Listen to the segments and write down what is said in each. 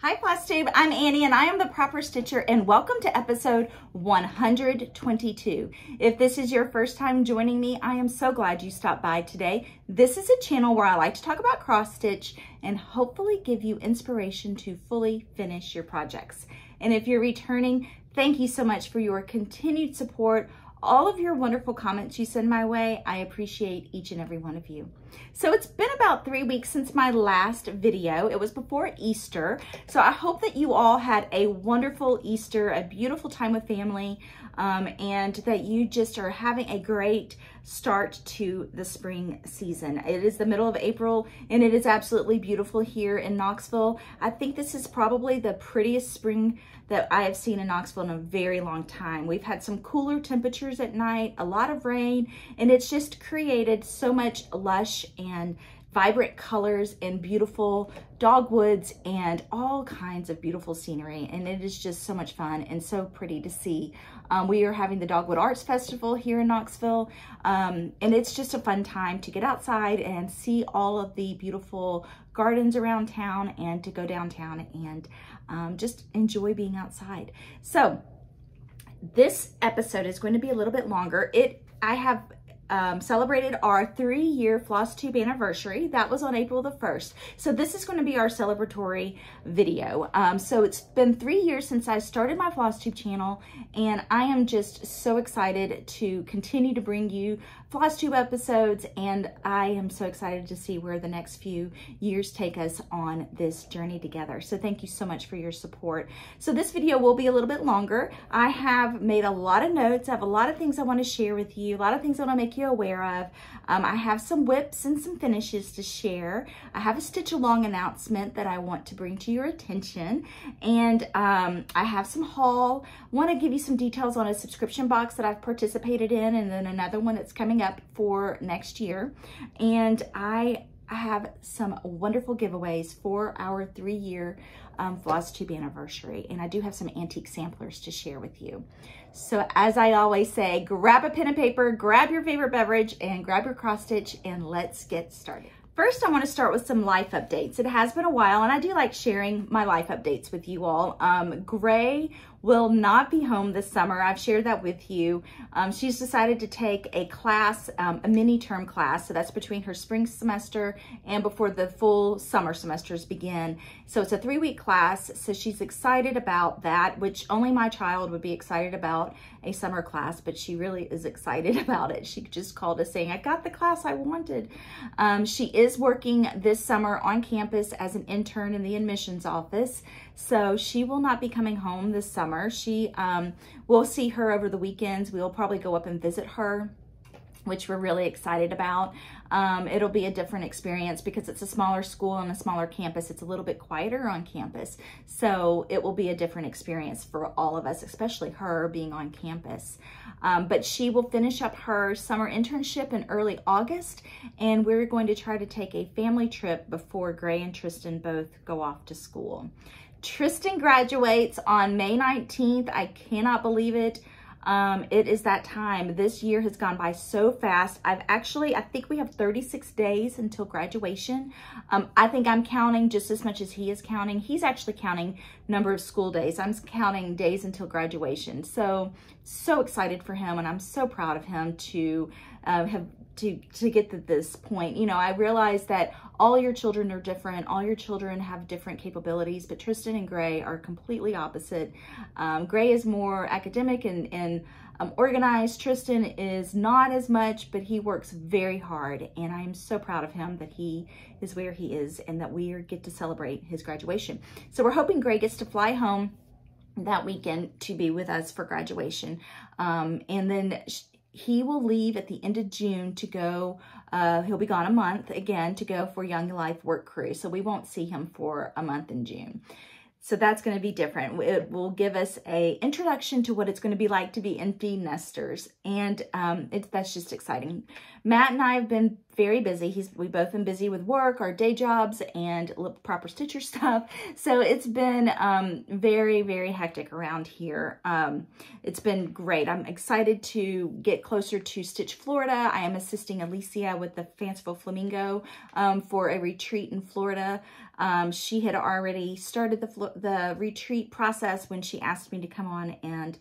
Hi FlossTube, I'm Annie and I am The Proper Stitcher and welcome to episode 122. If this is your first time joining me, I am so glad you stopped by today. This is a channel where I like to talk about cross stitch and hopefully give you inspiration to fully finish your projects. And if you're returning, thank you so much for your continued support. All of your wonderful comments you send my way, I appreciate each and every one of you. So it's been about 3 weeks since my last video. It was before Easter. So I hope that you all had a wonderful Easter, a beautiful time with family, and that you just are having a great start to the spring season. It is the middle of April and it is absolutely beautiful here in Knoxville. I think this is probably the prettiest spring that I have seen in Knoxville in a very long time. We've had some cooler temperatures at night, a lot of rain, and it's just created so much lush and vibrant colors and beautiful dogwoods and all kinds of beautiful scenery. And it is just so much fun and so pretty to see. We are having the Dogwood Arts Festival here in Knoxville. And it's just a fun time to get outside and see all of the beautiful gardens around town and to go downtown and just enjoy being outside. So this episode is going to be a little bit longer. I have celebrated our 3-year FlossTube anniversary. That was on April the 1st. So this is going to be our celebratory video. So it's been 3 years since I started my FlossTube channel, and I am just so excited to continue to bring you FlossTube episodes, and I am so excited to see where the next few years take us on this journey together. So thank you so much for your support. So this video will be a little bit longer. I have made a lot of notes. I have a lot of things I want to share with you, a lot of things I want to make you aware of. I have some whips and some finishes to share. I have a stitch along announcement that I want to bring to your attention, and I have some haul. Want to give you some details on a subscription box that I've participated in, and then another one that's coming up for next year. And I have some wonderful giveaways for our 3-year FlossTube anniversary, and I do have some antique samplers to share with you. So as I always say, grab a pen and paper, grab your favorite beverage, and grab your cross stitch, and let's get started. First, I want to start with some life updates. It has been a while, and I do like sharing my life updates with you all. Gray will not be home this summer. I've shared that with you. She's decided to take a class, a mini-term class, so that's between her spring semester and before the full summer semesters begin. So it's a 3-week class, so she's excited about that, which only my child would be excited about a summer class, but she really is excited about it. She just called us saying, I got the class I wanted. She is working this summer on campus as an intern in the admissions office, so she will not be coming home this summer. She will see her over the weekends. We'll probably go up and visit her, which we're really excited about. It'll be a different experience because it's a smaller school and a smaller campus. It's a little bit quieter on campus. So it will be a different experience for all of us, especially her being on campus. But she will finish up her summer internship in early August, and we're going to try to take a family trip before Gray and Tristan both go off to school. Tristan graduates on May 19th. I cannot believe it. It is that time. This year has gone by so fast. I think we have 36 days until graduation. I think I'm counting just as much as he is counting. He's actually counting number of school days. I'm counting days until graduation. So excited for him, and I'm so proud of him to have to get to this point. You know, I realize that all your children are different. All your children have different capabilities, but Tristan and Gray are completely opposite. Gray is more academic and organized. Tristan is not as much, but he works very hard, and I am so proud of him that he is where he is and that we get to celebrate his graduation. So we're hoping Gray gets to fly home that weekend to be with us for graduation. And then he will leave at the end of June to go, he'll be gone a month again to go for Young Life Work Crew. So we won't see him for a month in June. So that's going to be different. It will give us an introduction to what it's going to be like to be empty nesters. And that's just exciting. Matt and I have been very busy. We've both been busy with work, our day jobs, and Proper Stitcher stuff. So it's been very, very hectic around here. It's been great. I'm excited to get closer to Stitch Florida. I am assisting Alicia with the Fanciful Flamingo for a retreat in Florida. She had already started the retreat process when she asked me to come on and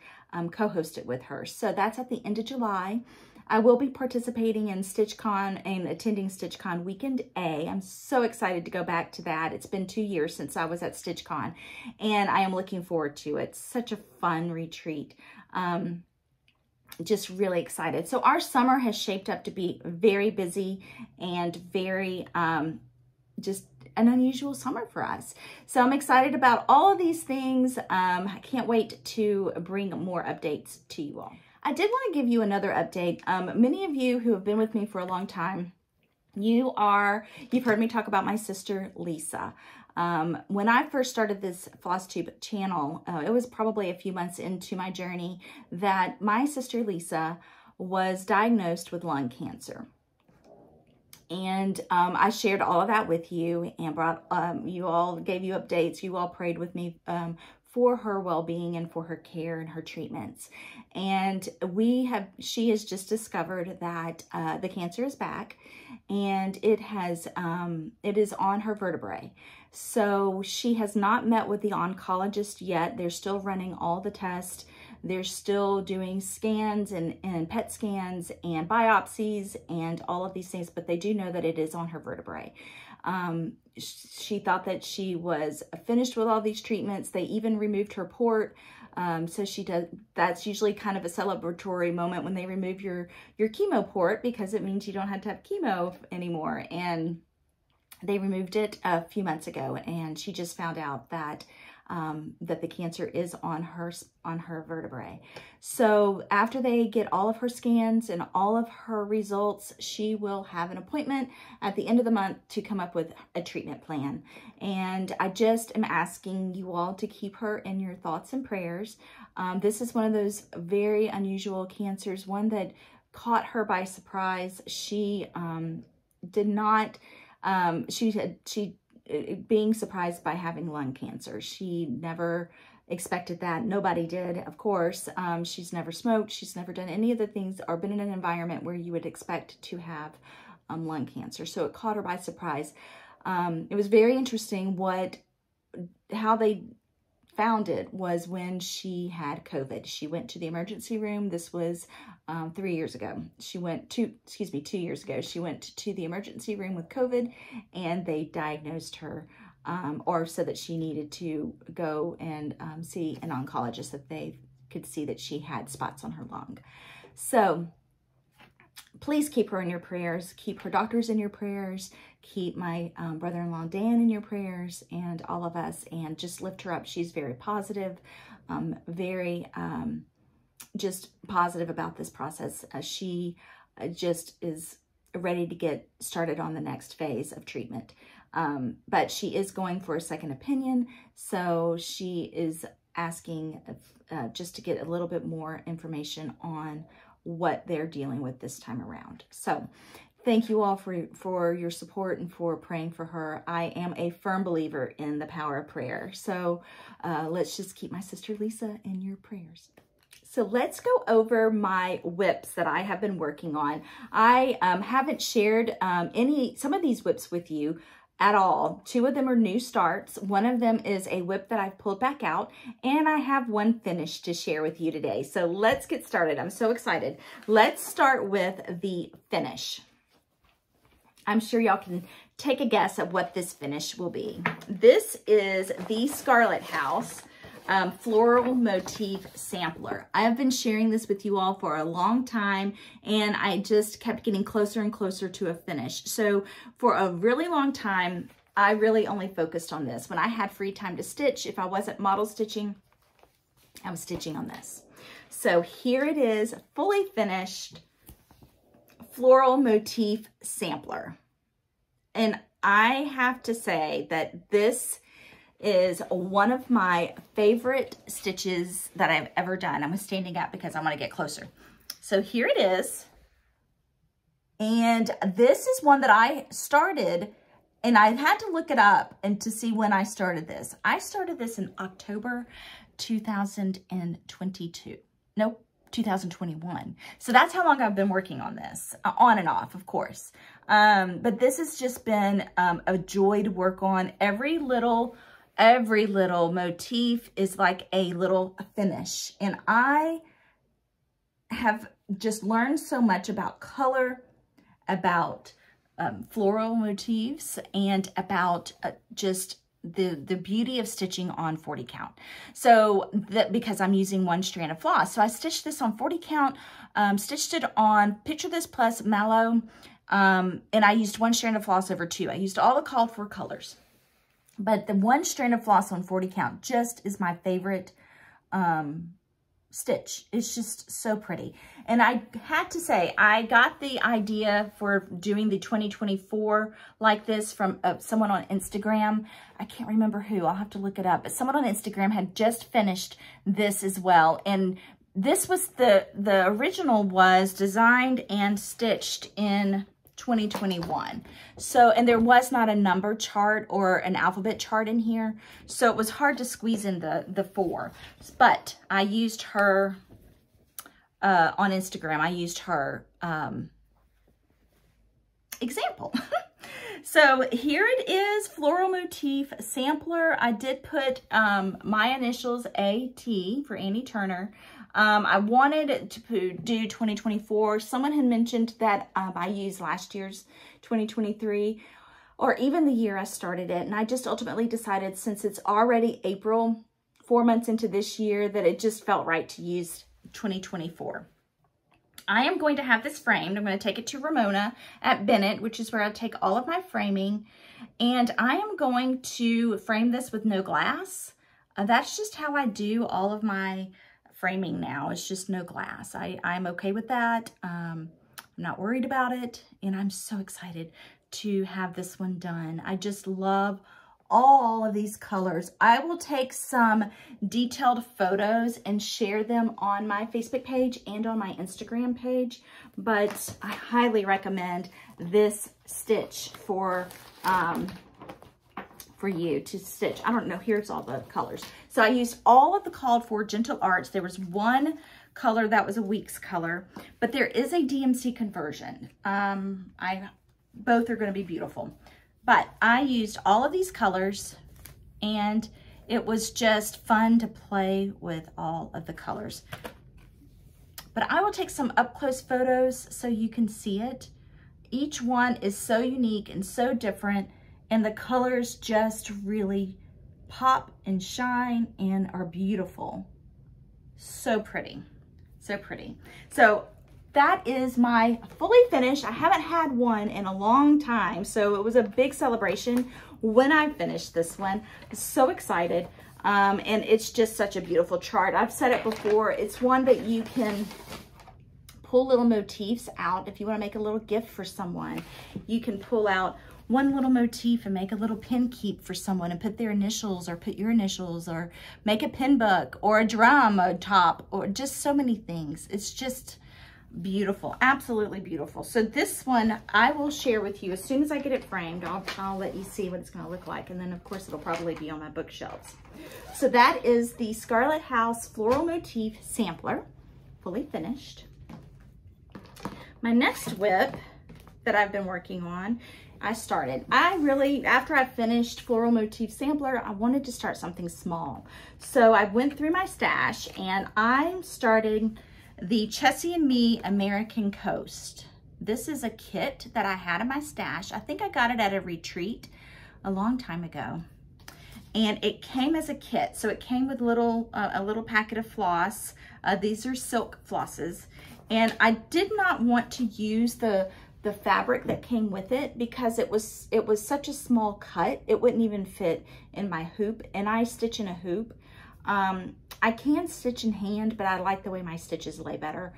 co-host it with her. So that's at the end of July. I will be participating in StitchCon and attending StitchCon Weekend A. I'm so excited to go back to that. It's been 2 years since I was at StitchCon, and I am looking forward to it. It's such a fun retreat. Just really excited. So our summer has shaped up to be very busy and very just an unusual summer for us. So I'm excited about all of these things. I can't wait to bring more updates to you all. I did want to give you another update. Many of you who have been with me for a long time, you've heard me talk about my sister, Lisa. When I first started this FlossTube channel, it was probably a few months into my journey that my sister, Lisa, was diagnosed with lung cancer. And I shared all of that with you and gave you updates. You all prayed with me for her well-being and for her care and her treatments. And she has just discovered that the cancer is back, and it is on her vertebrae. So she has not met with the oncologist yet. They're still running all the tests. They're still doing scans and PET scans and biopsies and all of these things, but they do know that it is on her vertebrae. She thought that she was finished with all these treatments. They even removed her port. So that's usually kind of a celebratory moment when they remove your chemo port, because it means you don't have to have chemo anymore. And they removed it a few months ago, and she just found out that the cancer is on her vertebrae. So after they get all of her scans and all of her results, she will have an appointment at the end of the month to come up with a treatment plan. And I just am asking you all to keep her in your thoughts and prayers. This is one of those very unusual cancers, one that caught her by surprise. She did not, being surprised by having lung cancer. She never expected that. Nobody did, of course. She's never smoked. She's never done any of the things or been in an environment where you would expect to have lung cancer. So it caught her by surprise. It was very interesting how they found it was when she had COVID. She went to the emergency room. This was 3 years ago. She went 2 years ago. She went to the emergency room with COVID, and they diagnosed her or said that she needed to go and see an oncologist, that they could see that she had spots on her lung. So please keep her in your prayers. Keep her doctors in your prayers. Keep my brother-in-law Dan in your prayers, and all of us, and just lift her up. She's very positive, very just positive about this process. She just is ready to get started on the next phase of treatment. But she is going for a second opinion, so she is asking just to get a little bit more information on what they're dealing with this time around. So thank you all for your support and for praying for her. I am a firm believer in the power of prayer. So let's just keep my sister Lisa in your prayers. So let's go over my whips that I have been working on. I haven't shared some of these whips with you at all. Two of them are new starts. One of them is a whip that I've pulled back out, and I have one finish to share with you today. So let's get started. I'm so excited. Let's start with the finish. I'm sure y'all can take a guess at what this finish will be. This is the Scarlet House Floral Motif Sampler. I have been sharing this with you all for a long time, and I just kept getting closer and closer to a finish. So for a really long time, I really only focused on this. When I had free time to stitch, if I wasn't model stitching, I was stitching on this. So here it is, fully finished Floral Motif Sampler. And I have to say that this is one of my favorite stitches that I've ever done. I'm standing up because I want to get closer. So here it is. And this is one that I started, and I've had to look it up and to see when I started this. I started this in October 2022. Nope, 2021. So that's how long I've been working on this, on and off, of course. But this has just been a joy to work on. Every little motif is like a little finish. And I have just learned so much about color, about floral motifs, and about just the beauty of stitching on 40 count. So that, because I'm using one strand of floss. So I stitched this on 40 count, stitched it on Picture This Plus, Mallow, and I used one strand of floss over two. I used all the called for colors. But the one strand of floss on 40 count just is my favorite stitch. It's just so pretty. And I had to say, I got the idea for doing the 2024 like this from someone on Instagram. I can't remember who. I'll have to look it up. But someone on Instagram had just finished this as well. And this was the original was designed and stitched in 2021. So, and there was not a number chart or an alphabet chart in here. So it was hard to squeeze in the four, but I used her, on Instagram, I used her, example. So here it is, Floral Motif Sampler. I did put, my initials A.T. for Annie Turner. I wanted to do 2024. Someone had mentioned that I used last year's 2023 or even the year I started it. And I just ultimately decided, since it's already April, 4 months into this year, that it just felt right to use 2024. I am going to have this framed. I'm going to take it to Ramona at Bennett, which is where I take all of my framing. And I am going to frame this with no glass. That's just how I do all of my framing now. It's just no glass. I'm okay with that. I'm not worried about it. And I'm so excited to have this one done. I just love all of these colors. I will take some detailed photos and share them on my Facebook page and on my Instagram page, but I highly recommend this stitch for you to stitch. I don't know, here's all the colors. So I used all of the called for Gentle Arts. There was one color that was a Weeks color, but there is a DMC conversion. Both are gonna be beautiful. But I used all of these colors, and it was just fun to play with all of the colors. But I will take some up-close photos so you can see it. Each one is so unique and so different, and the colors just really pop and shine and are beautiful. So pretty, so pretty. So that is my fully finished. I haven't had one in a long time, so it was a big celebration when I finished this one. I'm so excited, and it's just such a beautiful chart. I've said it before, it's one that you can pull little motifs out. If you want to make a little gift for someone, you can pull out one little motif and make a little pin keep for someone and put their initials or put your initials or make a pin book or a drum, a top, or just so many things. It's just beautiful, absolutely beautiful. So this one I will share with you as soon as I get it framed. I'll let you see what it's going to look like, and then of course it'll probably be on my bookshelves. So that is the Scarlet House Floral Motif Sampler, fully finished. My next whip that I've been working on I started. After I finished Floral Motif Sampler, I wanted to start something small. So I went through my stash and I started the Chessie and Me American Coast. This is a kit that I had in my stash. I think I got it at a retreat a long time ago. And it came as a kit. So it came with a little packet of floss. These are silk flosses. And I did not want to use the fabric that came with it because it was such a small cut, it wouldn't even fit in my hoop, and I stitch in a hoop. I can stitch in hand, but I like the way my stitches lay better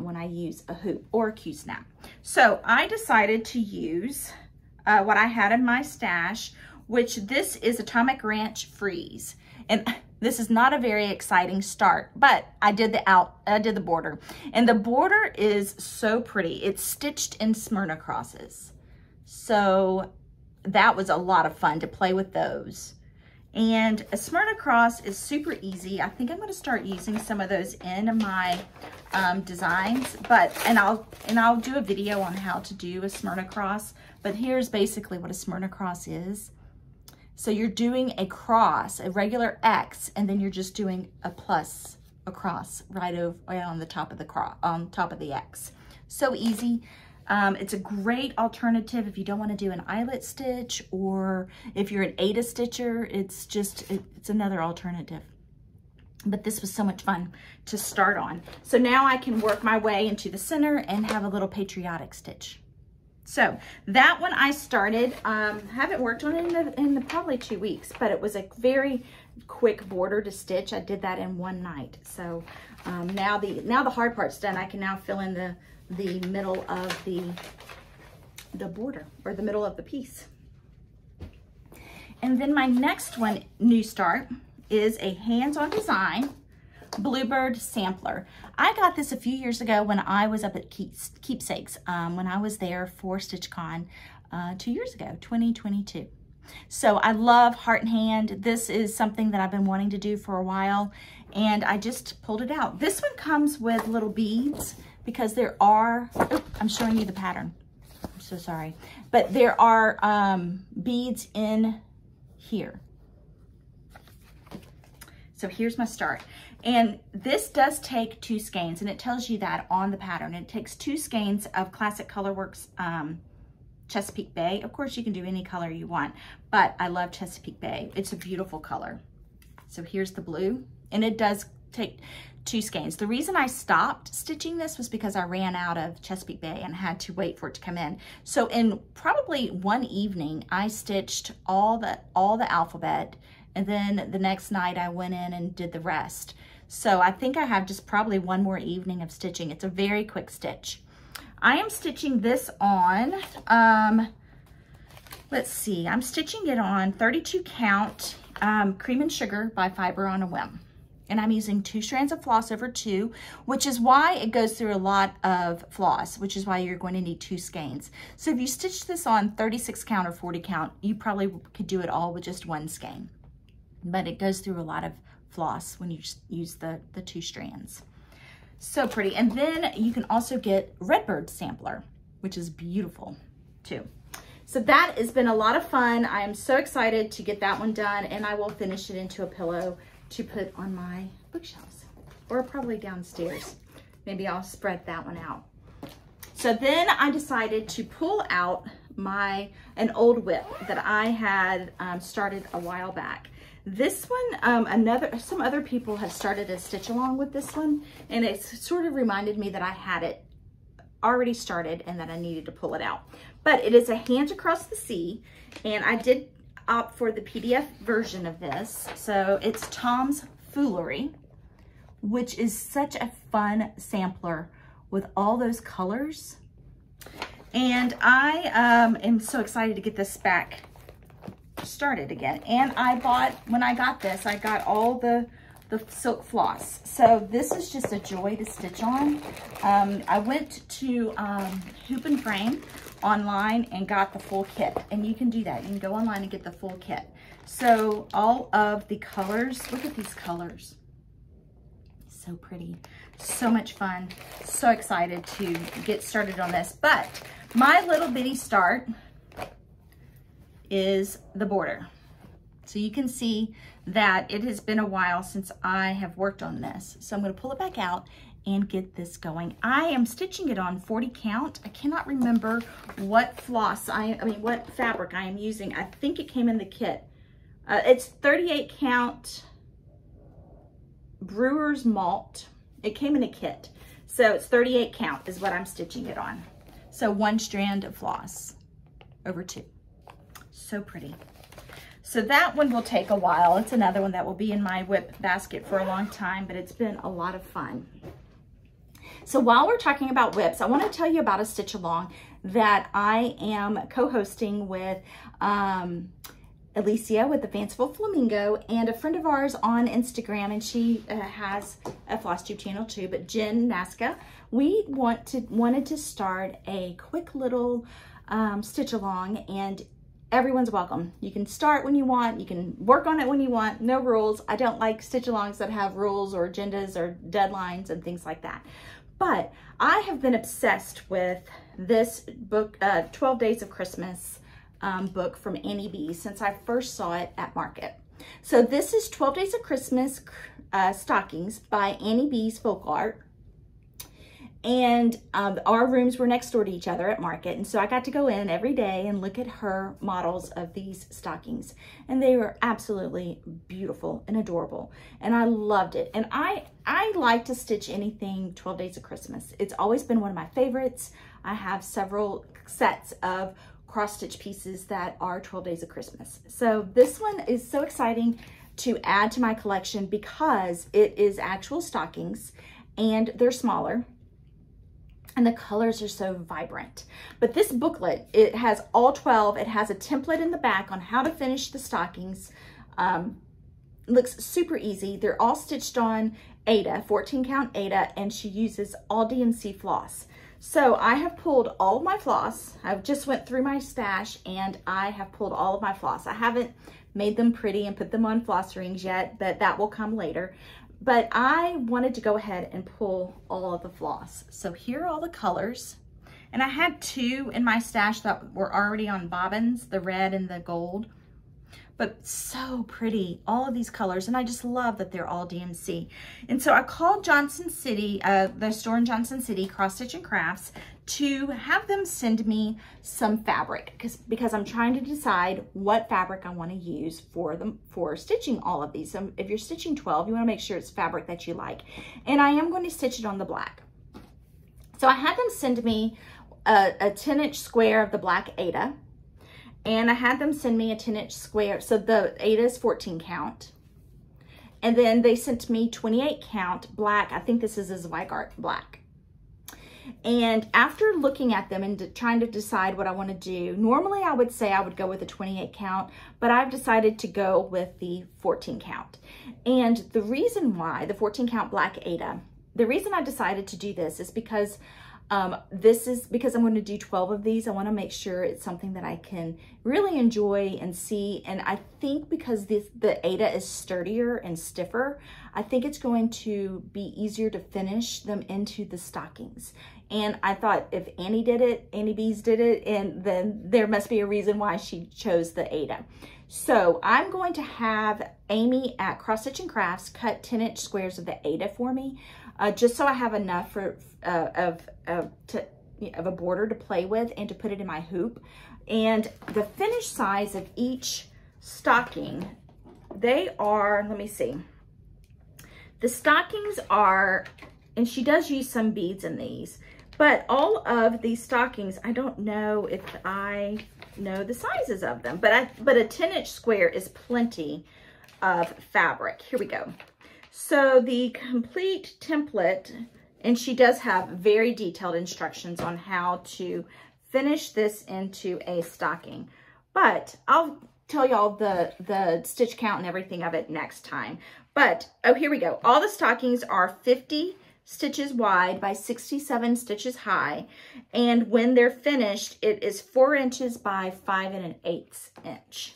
when I use a hoop or a Q-snap. So I decided to use what I had in my stash, which this is Atomic Ranch Freeze. And this is not a very exciting start, but I did the border. And the border is so pretty. It's stitched in Smyrna crosses. So that was a lot of fun to play with those. And a Smyrna cross is super easy. I think I'm going to start using some of those in my designs, and I'll do a video on how to do a Smyrna cross, but here's basically what a Smyrna cross is. So you're doing a cross, a regular X, and then you're just doing a plus across right on the top of the cross, on top of the X. So easy. It's a great alternative if you don't want to do an eyelet stitch, or if you're an Aida stitcher, it's another alternative. But this was so much fun to start on. So now I can work my way into the center and have a little patriotic stitch. So that one I started, haven't worked on it in probably 2 weeks, but it was a very quick border to stitch. I did that in one night. So now the hard part's done. I can now fill in the middle of the border, or the middle of the piece. And then my next one, new start, is a hands-on design Bluebird Sampler. I got this a few years ago when I was up at Keepsakes, when I was there for StitchCon 2 years ago, 2022. So I love Heart and Hand. This is something that I've been wanting to do for a while, and I just pulled it out. This one comes with little beads because there are, oh, I'm showing you the pattern. I'm so sorry. But there are beads in here. So here's my start. And this does take two skeins, and it tells you that on the pattern. It takes two skeins of Classic Colorworks Chesapeake Bay. Of course, you can do any color you want, but I love Chesapeake Bay. It's a beautiful color. So here's the blue, and it does take two skeins. The reason I stopped stitching this was because I ran out of Chesapeake Bay and had to wait for it to come in. So in probably one evening, I stitched all the alphabet, and then the next night I went in and did the rest. So I think I have just probably one more evening of stitching. It's a very quick stitch. I am stitching this on, let's see, I'm stitching it on 32 count Cream and Sugar by Fiber on a Whim. And I'm using 2 strands of floss over 2, which is why it goes through a lot of floss, which is why you're going to need 2 skeins. So if you stitch this on 36 count or 40 count, you probably could do it all with just 1 skein. But it goes through a lot of floss when you use the 2 strands. So pretty. And then you can also get Redbird Sampler, which is beautiful too. So that has been a lot of fun. I am so excited to get that one done, and I will finish it into a pillow to put on my bookshelves, or probably downstairs. Maybe I'll spread that one out. So then I decided to pull out an old whip that I had started a while back. This one, some other people have started a stitch along with this one, and it sort of reminded me that I had it already started and that I needed to pull it out. But it is a Hands Across the Sea, and I did opt for the PDF version of this. So it's Tom's Foolery, which is such a fun sampler with all those colors. And I am so excited to get this back started again. And when I got this, I got all the silk floss. So this is just a joy to stitch on. I went to Hoop and Frame online and got the full kit, and you can do that. You can go online and get the full kit. So all of the colors, look at these colors. So pretty, so much fun. So excited to get started on this. But my little bitty start is the border. So you can see that it has been a while since I have worked on this. So I'm going to pull it back out and get this going. I am stitching it on 40 count. I cannot remember what what fabric I am using. I think it came in the kit. It's 38 count Brewer's Malt. It came in a kit. So it's 38 count is what I'm stitching it on. So one strand of floss over two. So pretty. So that one will take a while. It's another one that will be in my whip basket for a long time, but it's been a lot of fun. So while we're talking about whips, I want to tell you about a stitch along that I am co-hosting with Alicia with the Fanciful Flamingo and a friend of ours on Instagram, and she has a FlossTube channel too, but Jen Naska. We wanted to start a quick little stitch along, and everyone's welcome. You can start when you want. You can work on it when you want. No rules. I don't like stitch-alongs that have rules or agendas or deadlines and things like that. But I have been obsessed with this book, 12 Days of Christmas book from Annie B, since I first saw it at market. So this is 12 Days of Christmas Stockings by Annie B's Folk Art. And our rooms were next door to each other at market. And so I got to go in every day and look at her models of these stockings. And they were absolutely beautiful and adorable. And I loved it. And I like to stitch anything 12 Days of Christmas. It's always been one of my favorites. I have several sets of cross stitch pieces that are 12 Days of Christmas. So this one is so exciting to add to my collection because it is actual stockings and they're smaller. And the colors are so vibrant. But this booklet, it has all 12. It has a template in the back on how to finish the stockings. Looks super easy. They're all stitched on Aida, 14 count Aida, and she uses all DMC floss. So I have pulled all of my floss. I've just went through my stash and I have pulled all of my floss. I haven't made them pretty and put them on floss rings yet, but that will come later. But I wanted to go ahead and pull all of the floss. So here are all the colors. And I had two in my stash that were already on bobbins, the red and the gold. But so pretty, all of these colors. And I just love that they're all DMC. And so I called Johnson City, the store in Johnson City, Cross Stitch and Crafts, to have them send me some fabric because I'm trying to decide what fabric I want to use for stitching all of these. So if you're stitching 12, you want to make sure it's fabric that you like. And I am going to stitch it on the black. So I had them send me a 10-inch square of the black Aida. And I had them send me a 10-inch square. So the Aida is 14 count. And then they sent me 28 count black. I think this is a Zweigart black. And after looking at them and trying to decide what I want to do, normally I would say I would go with a 28 count, but I've decided to go with the 14 count. And the reason why, the 14 count black Aida, the reason I decided to do this is because I'm going to do 12 of these. I want to make sure it's something that I can really enjoy and see. And I think because the Aida is sturdier and stiffer, I think it's going to be easier to finish them into the stockings. And I thought if Annie did it, Annie B's did it, and then there must be a reason why she chose the Aida. So I'm going to have Amy at Cross Stitch and Crafts cut 10-inch squares of the Aida for me. Just so I have enough for of a border to play with and to put it in my hoop. And the finished size of each stocking, they are, let me see. The stockings are, and she does use some beads in these, but all of these stockings, I don't know if I know the sizes of them, but a 10-inch square is plenty of fabric. Here we go. So the complete template, and she does have very detailed instructions on how to finish this into a stocking. But I'll tell y'all the stitch count and everything of it next time. But, oh, here we go. All the stockings are 50 stitches wide by 67 stitches high. And when they're finished, it is 4 inches by 5 1/8 inch.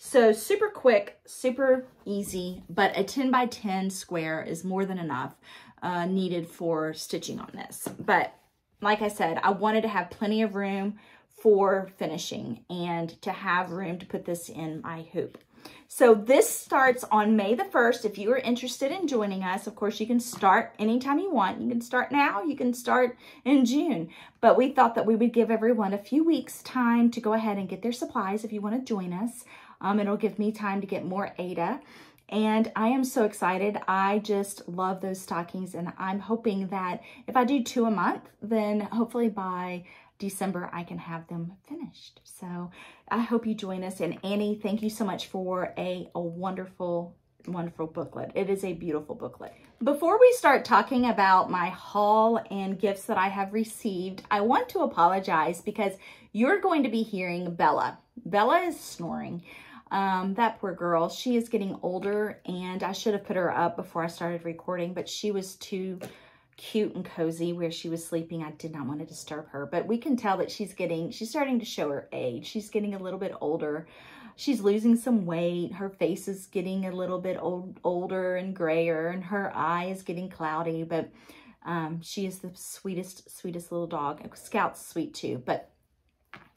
So super quick, super easy, but a 10 by 10 square is more than enough needed for stitching on this. But like I said, I wanted to have plenty of room for finishing and to have room to put this in my hoop. So this starts on May the 1st. If you are interested in joining us, of course, you can start anytime you want. You can start now, you can start in June, but we thought that we would give everyone a few weeks time to go ahead and get their supplies if you want to join us. It'll give me time to get more Ada. And I am so excited. I just love those stockings, and I'm hoping that if I do 2 a month, then hopefully by December I can have them finished. So I hope you join us. And Annie, thank you so much for a wonderful, wonderful booklet. It is a beautiful booklet. Before we start talking about my haul and gifts that I have received, I want to apologize because you're going to be hearing Bella. Bella is snoring. That poor girl, she is getting older, and I should have put her up before I started recording, but she was too cute and cozy where she was sleeping. I did not want to disturb her, but we can tell that she's starting to show her age. She's getting a little bit older. She's losing some weight. Her face is getting a little bit older and grayer, and her eye is getting cloudy, but she is the sweetest, sweetest little dog. Scout's sweet too, but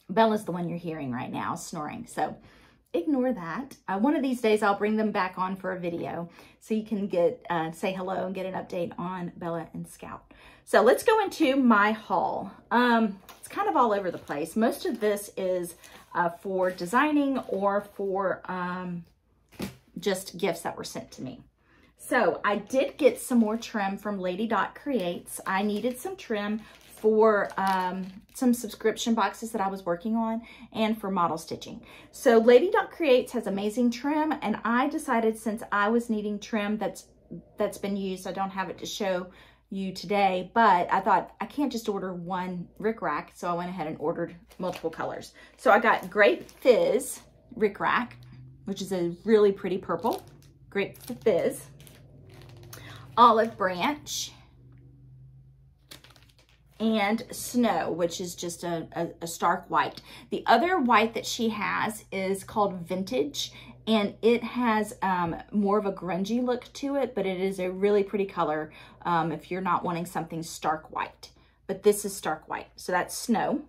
Bella's the one you're hearing right now snoring, so ignore that. One of these days I'll bring them back on for a video so you can get say hello and get an update on Bella and Scout. So let's go into my haul. It's kind of all over the place. Most of this is for designing or for just gifts that were sent to me. So I did get some more trim from Lady Dot Creates. I needed some trim for some subscription boxes that I was working on and for model stitching. So Lady Dot Creates has amazing trim, and I decided since I was needing trim that's been used, I don't have it to show you today, but I thought I can't just order one rickrack, so I went ahead and ordered multiple colors. So I got Grape Fizz rickrack, which is a really pretty purple. Grape Fizz, Olive Branch, and Snow, which is just a stark white. The other white that she has is called Vintage, and it has more of a grungy look to it, but it is a really pretty color if you're not wanting something stark white. But this is stark white, so that's Snow.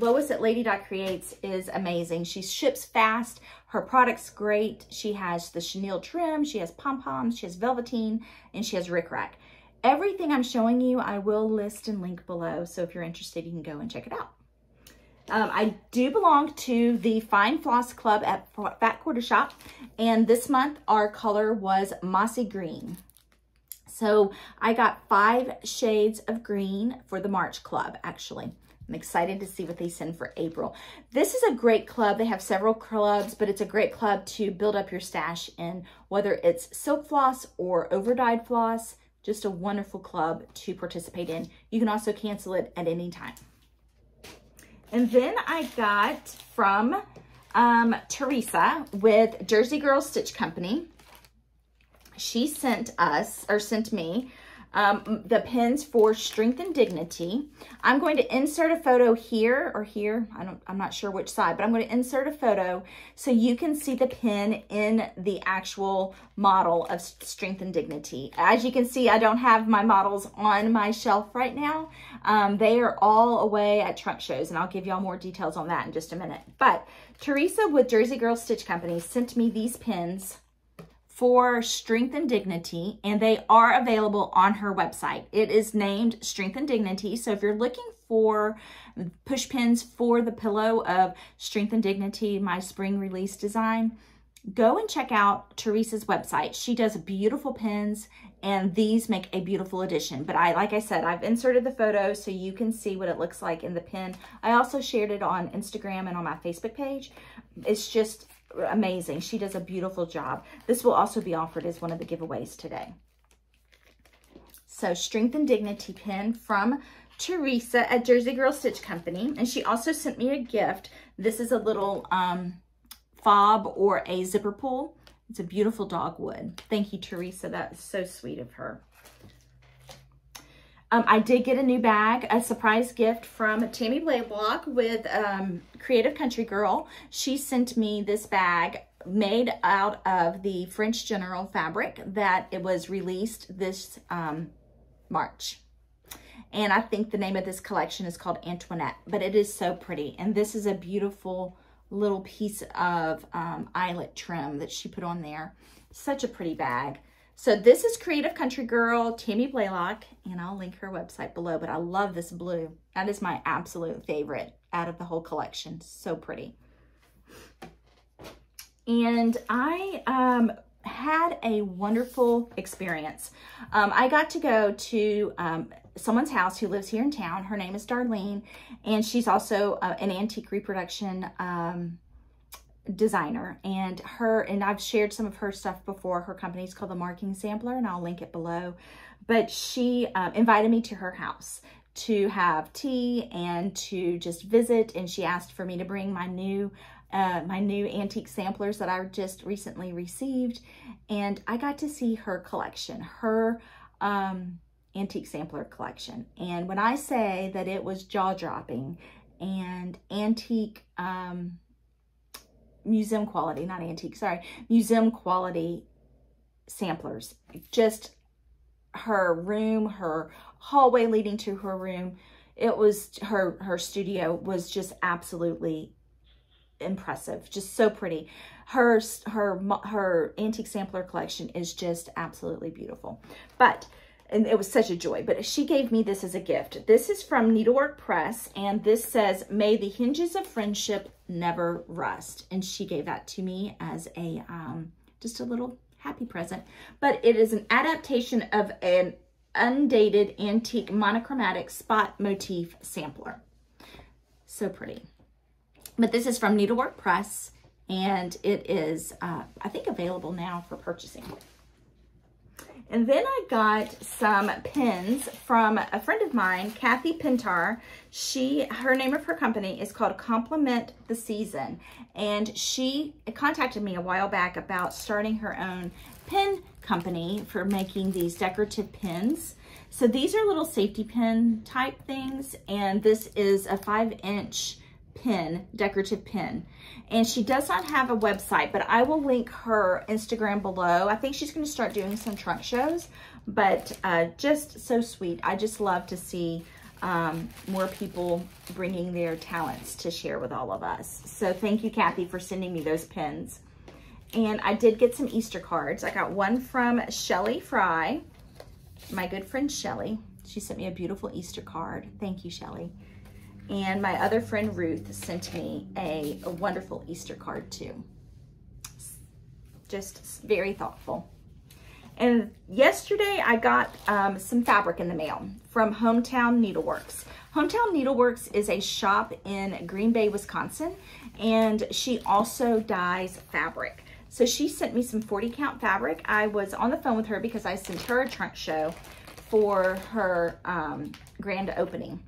Lois at Lady Dot Creates is amazing. She ships fast. Her product's great. She has the chenille trim, she has pom-poms, she has velveteen, and she has rickrack. Everything I'm showing you, I will list and link below. So if you're interested, you can go and check it out. I do belong to the Fine Floss Club at Fat Quarter Shop. And this month, our color was Mossy Green. So I got 5 shades of green for the March Club, actually. I'm excited to see what they send for April. This is a great club. They have several clubs, but it's a great club to build up your stash in, whether it's silk floss or over-dyed floss. Just a wonderful club to participate in. You can also cancel it at any time. And then I got from Teresa with Jersey Girl Stitch Company. She sent me the pins for Strength and Dignity. I'm going to insert a photo here or here. I'm not sure which side, but I'm going to insert a photo so you can see the pin in the actual model of Strength and Dignity. As you can see, I don't have my models on my shelf right now. They are all away at trunk shows, and I'll give y'all more details on that in just a minute. But Teresa with Jersey Girl Stitch Company sent me these pins for Strength and Dignity, and they are available on her website. It is named Strength and Dignity, so if you're looking for push pins for the pillow of Strength and Dignity, my spring release design, go and check out Teresa's website. She does beautiful pins, and these make a beautiful addition. But like I said, I've inserted the photo so you can see what it looks like in the pin. I also shared it on Instagram and on my Facebook page. It's just amazing. She does a beautiful job. This will also be offered as one of the giveaways today. So Strength and Dignity pin from Teresa at Jersey Girl Stitch Company. And she also sent me a gift. This is a little fob or a zipper pull. It's a beautiful dogwood. Thank you, Teresa. That's so sweet of her. I did get a new bag, a surprise gift from Tammy Blaylock with Creative Country Girl. She sent me this bag made out of the French General fabric that it was released this March. And I think the name of this collection is called Antoinette, but it is so pretty. And this is a beautiful little piece of eyelet trim that she put on there. Such a pretty bag. So this is Creative Country Girl, Tammy Blaylock, and I'll link her website below, but I love this blue. That is my absolute favorite out of the whole collection. So pretty. And I had a wonderful experience. I got to go to someone's house who lives here in town. Her name is Darlene, and she's also an antique reproduction designer. And I've shared some of her stuff before. Her company is called The Marking Sampler, and I'll link it below. But she invited me to her house to have tea and to just visit, and she asked for me to bring my new antique samplers that I just recently received. And I got to see her collection, her antique sampler collection. And when I say that it was jaw-dropping and antique, museum quality, not antique, sorry, museum quality samplers. Just her room, her hallway leading to her room, it was, her studio was just absolutely impressive, just so pretty. Her antique sampler collection is just absolutely beautiful. But, and it was such a joy, but she gave me this as a gift. This is from Needlework Press, and this says, "May the hinges of friendship never rust." And she gave that to me as a, just a little happy present. But it is an adaptation of an undated antique monochromatic spot motif sampler. So pretty. But this is from Needlework Press, and it is, I think, available now for purchasing. And then I got some pins from a friend of mine, Kathy Pintar. Her name of her company is called Compliment the Season. And she contacted me a while back about starting her own pin company for making these decorative pins. So these are little safety pin type things. And this is a 5-inch pin, decorative pin, and she does not have a website, but I will link her Instagram below. I think she's going to start doing some trunk shows, but just so sweet. I just love to see more people bringing their talents to share with all of us. So thank you, Kathy, for sending me those pins. And I did get some Easter cards. I got one from Shelley Fry, my good friend Shelley. She sent me a beautiful Easter card. Thank you, Shelley. And my other friend, Ruth, sent me a wonderful Easter card too. Just very thoughtful. And yesterday I got some fabric in the mail from Hometown Needleworks. Hometown Needleworks is a shop in Green Bay, Wisconsin, and she also dyes fabric. So she sent me some 40 count fabric. I was on the phone with her because I sent her a trunk show for her grand opening.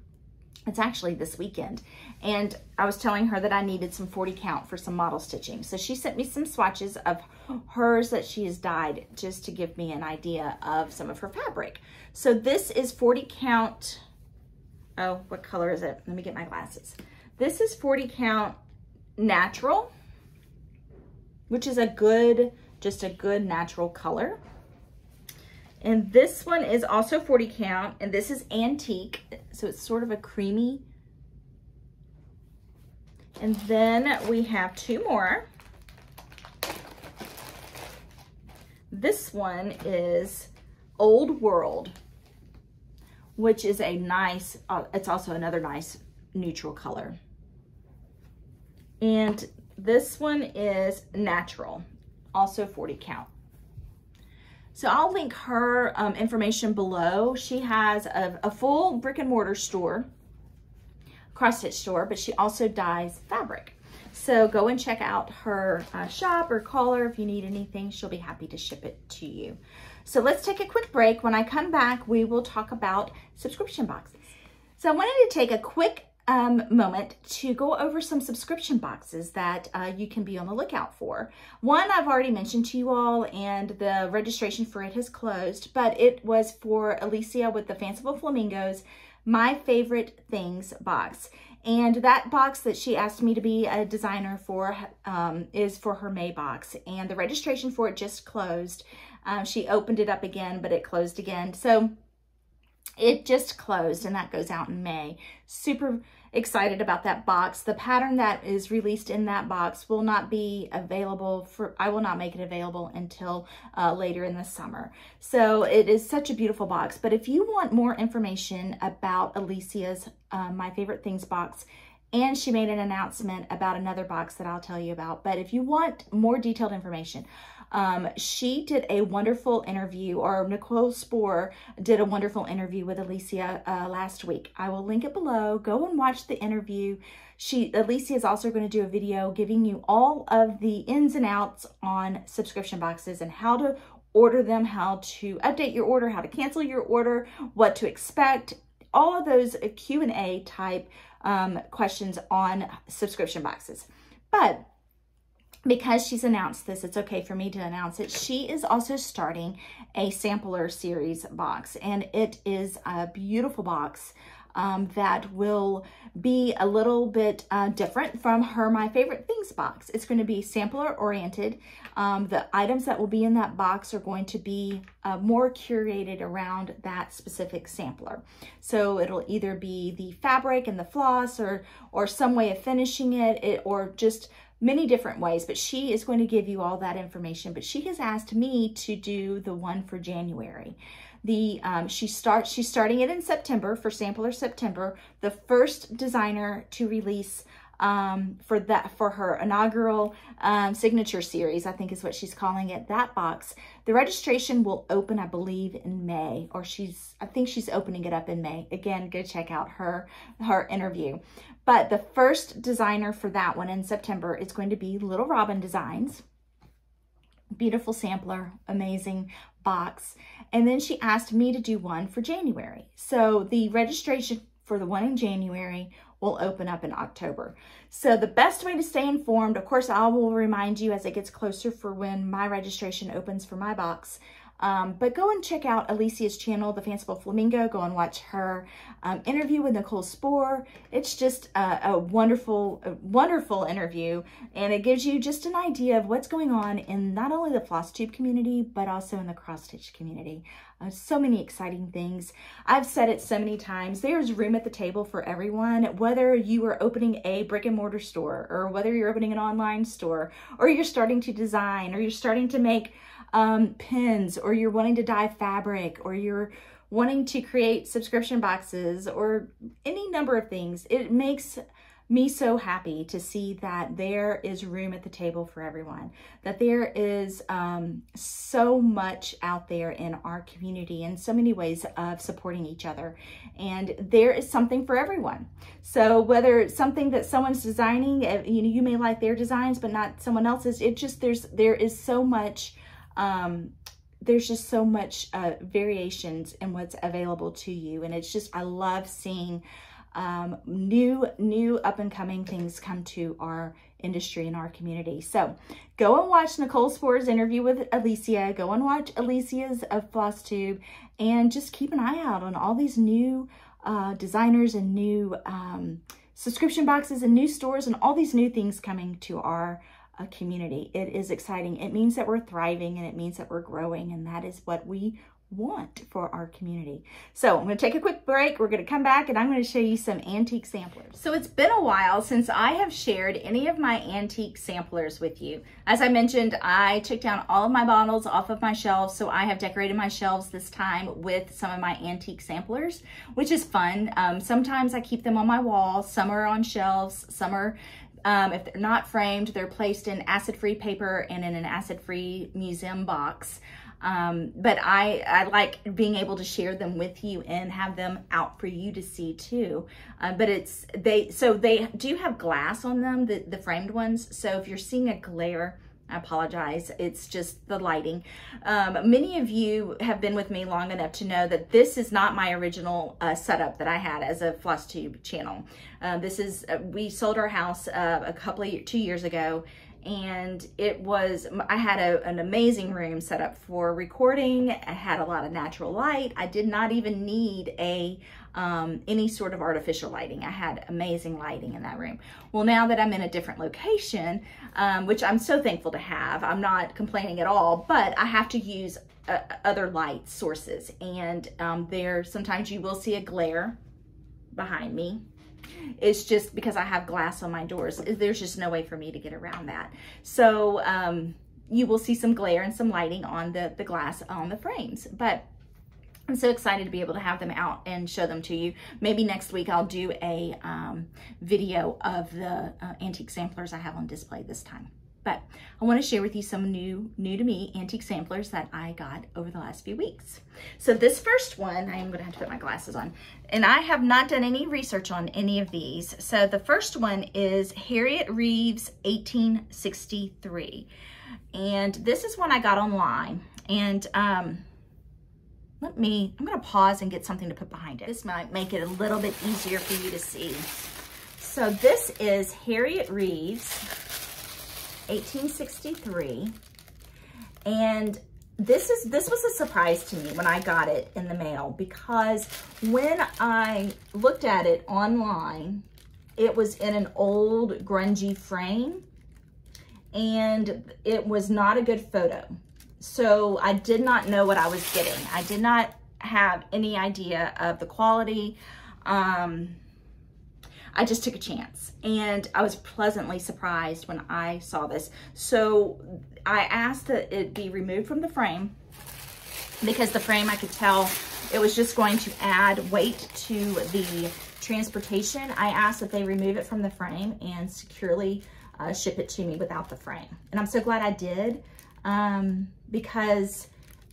It's actually this weekend. And I was telling her that I needed some 40 count for some model stitching. So she sent me some swatches of hers that she has dyed just to give me an idea of some of her fabric. So this is 40 count. Oh, what color is it? Let me get my glasses. This is 40 count natural, which is a good, just a good natural color. And this one is also 40 count, and this is antique. So it's sort of a creamy. And then we have two more. This one is Old World, which is a nice, it's also another nice neutral color. And this one is natural, also 40 count. So I'll link her information below. She has a full brick and mortar store, cross stitch store, but she also dyes fabric. So go and check out her shop or call her if you need anything. She'll be happy to ship it to you. So let's take a quick break. When I come back, we will talk about subscription boxes. So I wanted to take a quick moment to go over some subscription boxes that you can be on the lookout for. One I've already mentioned to you all, and the registration for it has closed, but it was for Alicia with the Fanciful Flamingos, My Favorite Things box. And that box that she asked me to be a designer for is for her May box, and the registration for it just closed. She opened it up again, but it closed again. So It just closed, and that goes out in May. Super excited about that box. The pattern that is released in that box will not be available for, I will not make it available until later in the summer. So it is such a beautiful box. But if you want more information about Alicia's My Favorite Things box, and she made an announcement about another box that I'll tell you about. But if you want more detailed information, she did a wonderful interview, or Nicole Spohr did a wonderful interview with Alicia last week. I will link it below. Go and watch the interview. Alicia is also going to do a video giving you all of the ins and outs on subscription boxes and how to order them, how to update your order, how to cancel your order, what to expect, all of those Q&A type questions on subscription boxes. But because she's announced this, it's okay for me to announce it. She is also starting a sampler series box, and it is a beautiful box that will be a little bit different from her My Favorite Things box. It's going to be sampler oriented. The items that will be in that box are going to be more curated around that specific sampler. So it'll either be the fabric and the floss, or some way of finishing it, or just many different ways, but she is going to give you all that information. But she has asked me to do the one for January. She's starting it in September for Sampler September. The first designer to release for her inaugural signature series, I think is what she's calling it, that box. The registration will open, I believe, in May, or I think she's opening it up in May. Again, go check out her interview. But the first designer for that one in September is going to be Little Robin Designs. Beautiful sampler, amazing box. And then she asked me to do one for January. So the registration for the one in January will open up in October. So the best way to stay informed, of course, I will remind you as it gets closer for when my registration opens for my box. But go and check out Alicia's channel, The Fanciful Flamingo. Go and watch her interview with Nicole Spohr. It's just a wonderful, wonderful interview. And it gives you just an idea of what's going on in not only the FlossTube community, but also in the cross-stitch community. So many exciting things. I've said it so many times. There's room at the table for everyone, whether you are opening a brick and mortar store, or whether you're opening an online store, or you're starting to design, or you're starting to make pins, or you're wanting to dye fabric, or you're wanting to create subscription boxes, or any number of things. It makes me so happy to see that there is room at the table for everyone, that there is so much out there in our community, and so many ways of supporting each other. And there is something for everyone. So whether it's something that someone's designing, you know, you may like their designs, but not someone else's. It just, there is so much there's just so much variations in what's available to you. And it's just, I love seeing new up and coming things come to our industry and our community. So go and watch Nicole Spohr's interview with Alicia. Go and watch Alicia's of FlossTube, and just keep an eye out on all these new designers and new subscription boxes and new stores and all these new things coming to our community. It is exciting. It means that we're thriving, and it means that we're growing, and that is what we want for our community. So I'm going to take a quick break. We're going to come back, and I'm going to show you some antique samplers. So it's been a while since I have shared any of my antique samplers with you. As I mentioned, I took down all of my bottles off of my shelves, so I have decorated my shelves this time with some of my antique samplers, which is fun. Sometimes I keep them on my wall. Some are on shelves. Some are if they're not framed, they're placed in acid-free paper and in an acid-free museum box. But I like being able to share them with you and have them out for you to see too. But they do have glass on them, the framed ones. So if you're seeing a glare, I apologize. It's just the lighting. Many of you have been with me long enough to know that this is not my original setup that I had as a FlossTube channel. This is, we sold our house a couple of 2 years ago, and it was, I had an amazing room set up for recording. I had a lot of natural light. I did not even need any sort of artificial lighting. I had amazing lighting in that room. Well, now that I'm in a different location, which I'm so thankful to have, I'm not complaining at all, but I have to use other light sources, and there sometimes you will see a glare behind me. It's just because I have glass on my doors. There's just no way for me to get around that. So you will see some glare and some lighting on the glass on the frames, but I'm so excited to be able to have them out and show them to you. Maybe next week I'll do a video of the antique samplers I have on display this time. But I want to share with you some new to me antique samplers that I got over the last few weeks. So this first one, I am going to have to put my glasses on, and I have not done any research on any of these. So the first one is Harriet Reeves 1863, and this is one I got online. And I'm going to pause and get something to put behind it. This might make it a little bit easier for you to see. So this is Harriet Reeves 1863, and this was a surprise to me when I got it in the mail, because when I looked at it online, it was in an old grungy frame and it was not a good photo. So I did not know what I was getting. I did not have any idea of the quality. I just took a chance, and I was pleasantly surprised when I saw this. So I asked that it be removed from the frame, because the frame, I could tell it was just going to add weight to the transportation. I asked that they remove it from the frame and securely ship it to me without the frame. And I'm so glad I did, because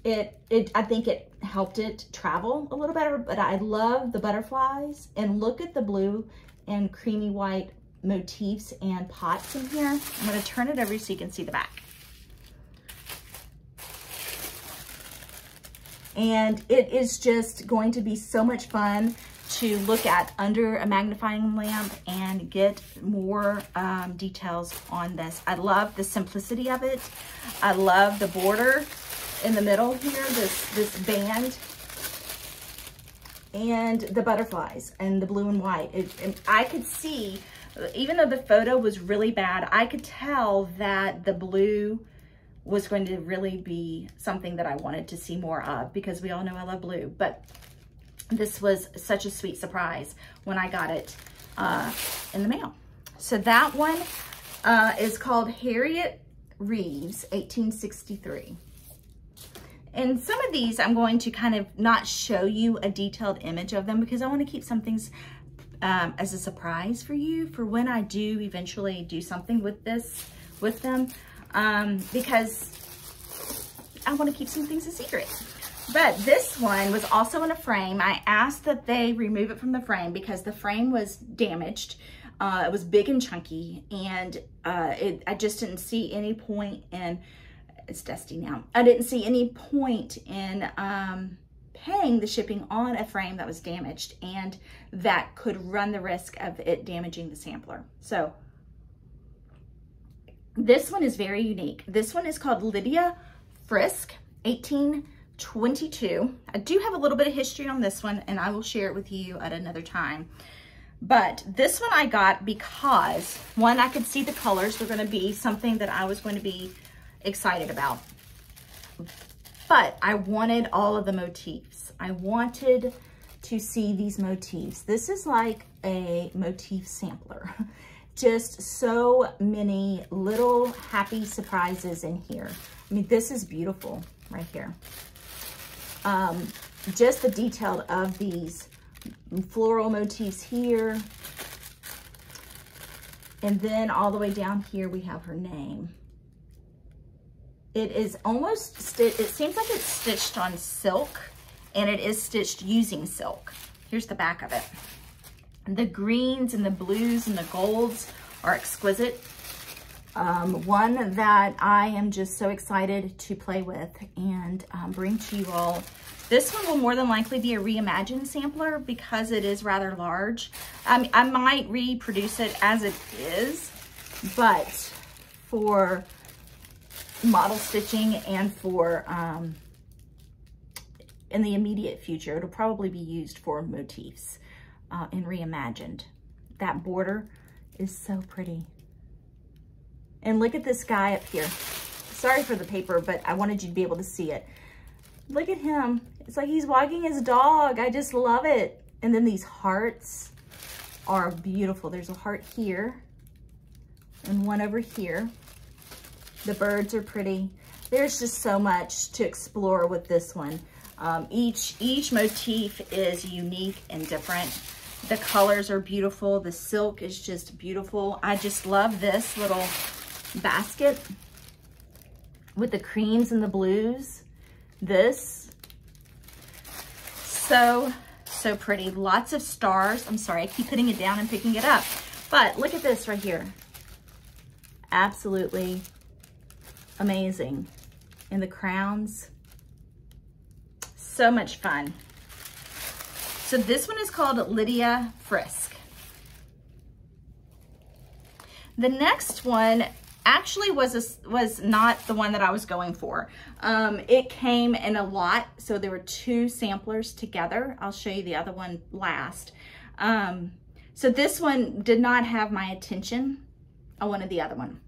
I think it helped it travel a little better. But I love the butterflies, and look at the blue and creamy white motifs and pots in here. I'm going to turn it over so you can see the back. And it is just going to be so much fun to look at under a magnifying lamp and get more details on this. I love the simplicity of it. I love the border in the middle here, this band, and the butterflies and the blue and white. And I could see, even though the photo was really bad, I could tell that the blue was going to really be something that I wanted to see more of, because we all know I love blue. But this was such a sweet surprise when I got it in the mail. So that one is called Harriet Reeves 1863. And some of these I'm going to kind of not show you a detailed image of them, because I want to keep some things as a surprise for you for when I do eventually do something with this, with them, because I want to keep some things a secret. But this one was also in a frame. I asked that they remove it from the frame because the frame was damaged. It was big and chunky, and I just didn't see any point in, it's dusty now. I didn't see any point in paying the shipping on a frame that was damaged, and that could run the risk of it damaging the sampler. So this one is very unique. This one is called Lydia Frisk 1822. I do have a little bit of history on this one, and I will share it with you at another time. But this one I got because, one, I could see the colors were going to be something that I was going to be excited about, but I wanted all of the motifs. I wanted to see these motifs. This is like a motif sampler. Just so many little happy surprises in here. I mean, this is beautiful right here. Just the detail of these floral motifs here. And then all the way down here, we have her name. It is almost, it seems like it's stitched on silk, and it is stitched using silk. Here's the back of it. The greens and the blues and the golds are exquisite. One that I am just so excited to play with and bring to you all. This one will more than likely be a reimagined sampler because it is rather large. I might reproduce it as it is, but for model stitching and for in the immediate future, it'll probably be used for motifs and reimagined. That border is so pretty. And look at this guy up here. Sorry for the paper, but I wanted you to be able to see it. Look at him. It's like he's walking his dog. I just love it. And then these hearts are beautiful. There's a heart here and one over here. The birds are pretty. There's just so much to explore with this one. Each motif is unique and different. The colors are beautiful. The silk is just beautiful. I just love this little basket with the creams and the blues. This, so pretty. Lots of stars. I'm sorry, I keep putting it down and picking it up. But look at this right here. Absolutely amazing. And the crowns, so much fun. So this one is called Lydia Frisk. The next one actually was not the one that I was going for. It came in a lot, so there were two samplers together. I'll show you the other one last. So this one did not have my attention. I wanted the other one.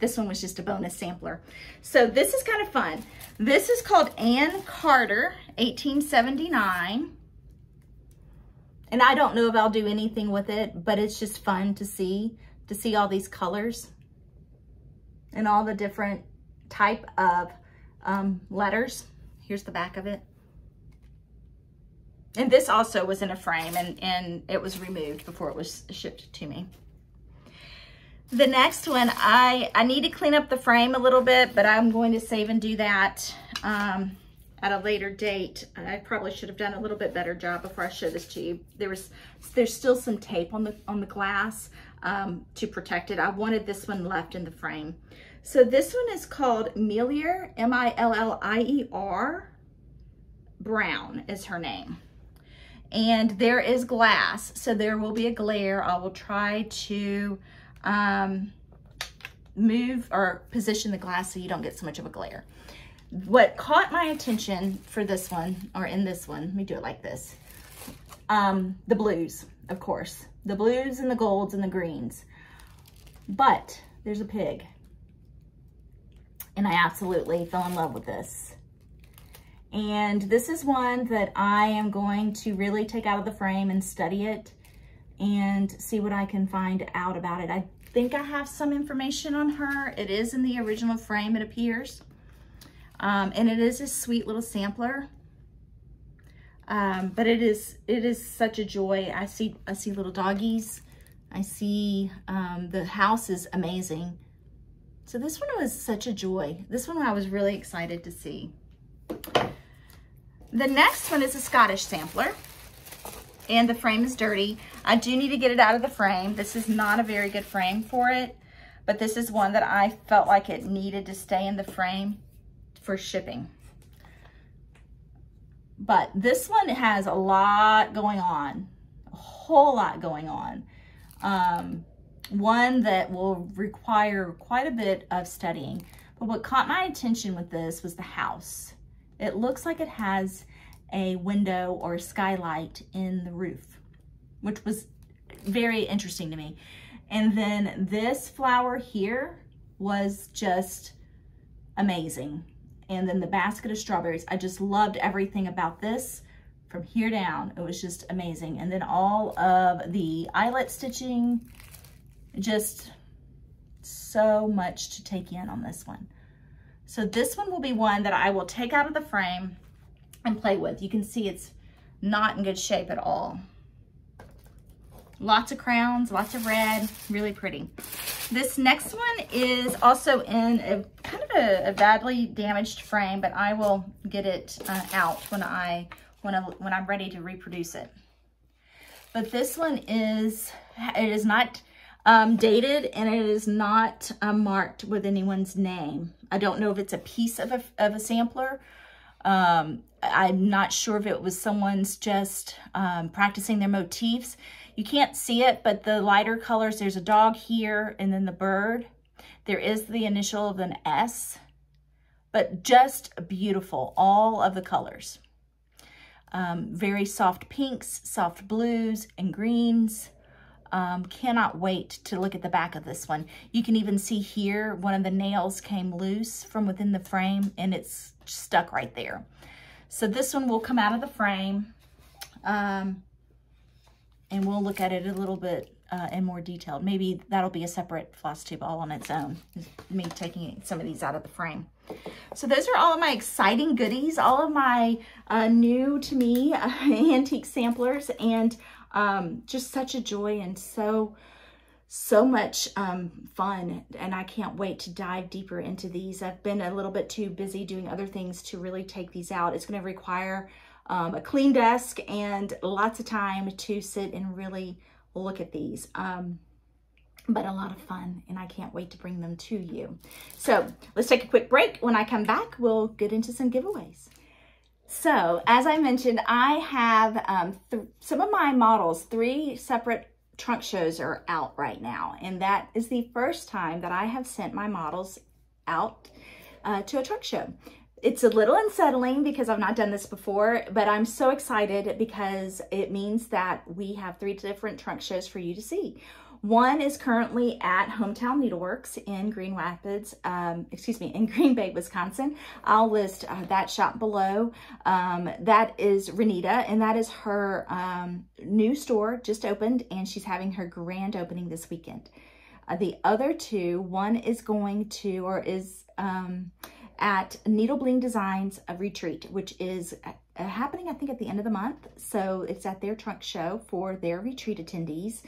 This one was just a bonus sampler. So this is kind of fun. This is called Ann Carter, 1879. And I don't know if I'll do anything with it, but it's just fun to see all these colors and all the different type of letters. Here's the back of it. And this also was in a frame, and it was removed before it was shipped to me. The next one, I need to clean up the frame a little bit, but I'm going to save and do that at a later date. I probably should have done a little bit better job before I show this to you. There's still some tape on the glass to protect it. I wanted this one left in the frame. So this one is called Millier, M-I-L-L-I-E-R, Brown is her name. And there is glass, so there will be a glare. I will try to move or position the glass so you don't get so much of a glare. What caught my attention for this one, or in this one, let me do it like this, the blues, of course, the blues and the golds and the greens, but there's a pig, and I absolutely fell in love with this. And this is one that I am going to really take out of the frame and study it and see what I can find out about it. I think I have some information on her. It is in the original frame, it appears. And it is a sweet little sampler. But it is such a joy. I see little doggies. I see the house is amazing. So this one was such a joy. This one I was really excited to see. The next one is a Scottish sampler. And the frame is dirty. I do need to get it out of the frame. This is not a very good frame for it, but this is one that I felt like it needed to stay in the frame for shipping. But this one has a lot going on, a whole lot going on. One that will require quite a bit of studying. But what caught my attention with this was the house. It looks like it has a window or a skylight in the roof, which was very interesting to me. And then this flower here was just amazing. And then the basket of strawberries. I just loved everything about this from here down. It was just amazing. And then all of the eyelet stitching, just so much to take in on this one. So this one will be one that I will take out of the frame and play with. You can see it's not in good shape at all. Lots of crowns, lots of red, really pretty. This next one is also in a kind of a badly damaged frame, but I will get it out when I'm ready to reproduce it. But this one is, it is not dated, and it is not marked with anyone's name. I don't know if it's a piece of a sampler. I'm not sure if it was someone's just practicing their motifs. You can't see it, but the lighter colors, there's a dog here and then the bird. There is the initial of an S, but just beautiful, all of the colors. Very soft pinks, soft blues and greens, Cannot wait to look at the back of this one. You can even see here, one of the nails came loose from within the frame and it's stuck right there. So this one will come out of the frame and we'll look at it a little bit in more detail. Maybe that'll be a separate floss tube all on its own, me taking some of these out of the frame. So those are all of my exciting goodies, all of my new to me antique samplers, and just such a joy and so much fun, and I can't wait to dive deeper into these. I've been a little bit too busy doing other things to really take these out. It's going to require a clean desk and lots of time to sit and really look at these, but a lot of fun, and I can't wait to bring them to you. So let's take a quick break. When I come back, we'll get into some giveaways. So as I mentioned, I have some of my models, 3 separate trunk shows are out right now, and that is the first time that I have sent my models out to a trunk show. It's a little unsettling because I've not done this before, but I'm so excited because it means that we have 3 different trunk shows for you to see. One is currently at Hometown Needleworks in Green Rapids, excuse me, in Green Bay, Wisconsin. I'll list that shop below. That is Renita, and that is her new store, just opened, and she's having her grand opening this weekend. The other two, one is going to, or is at Needle Bling Designs Retreat, which is happening, I think, at the end of the month. So it's at their trunk show for their retreat attendees.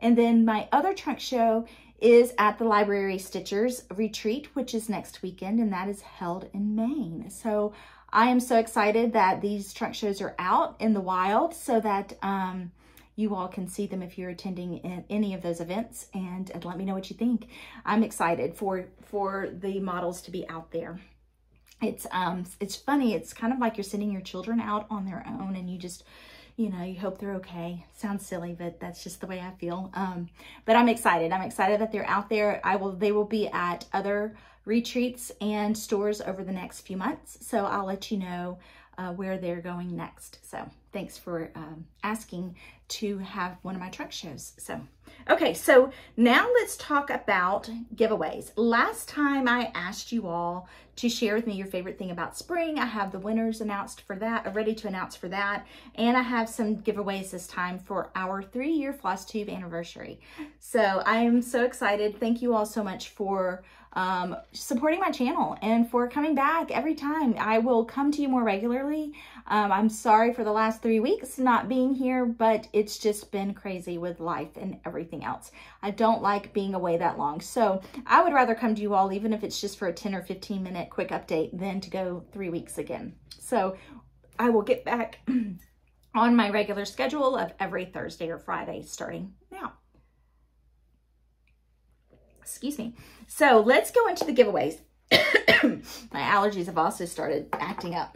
And then my other trunk show is at the Library Stitchers Retreat, which is next weekend, and that is held in Maine. So I am so excited that these trunk shows are out in the wild so that you all can see them if you're attending in any of those events, and let me know what you think. I'm excited for the models to be out there. It's funny. It's kind of like you're sending your children out on their own, and you just, you know, you hope they're okay. Sounds silly, but that's just the way I feel. But I'm excited. I'm excited that they're out there. They will be at other retreats and stores over the next few months. So I'll let you know where they're going next. So thanks for asking to have one of my trunk shows. So, okay. So now let's talk about giveaways. Last time I asked you all to share with me your favorite thing about spring. I have the winners announced for that, ready to announce for that. And I have some giveaways this time for our 3-year FlossTube anniversary. So I am so excited. Thank you all so much for supporting my channel and for coming back every time. I will come to you more regularly. I'm sorry for the last 3 weeks not being here, but it's just been crazy with life and everything else. I don't like being away that long. So I would rather come to you all, even if it's just for a 10 or 15 minute quick update, than to go 3 weeks again. So I will get back on my regular schedule of every Thursday or Friday starting now. Excuse me. So let's go into the giveaways. My allergies have also started acting up.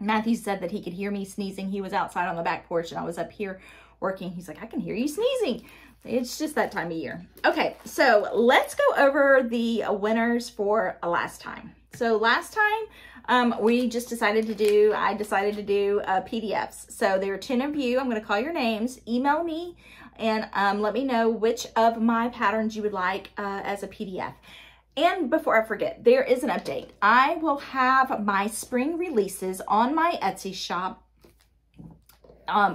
Matthew said that he could hear me sneezing. He was outside on the back porch and I was up here working. He's like, I can hear you sneezing. It's just that time of year. Okay, so let's go over the winners for last time. So last time I decided to do PDFs. So there are 10 of you. I'm going to call your names. Email me and let me know which of my patterns you would like as a PDF. And before I forget, there is an update. I will have my spring releases on my Etsy shop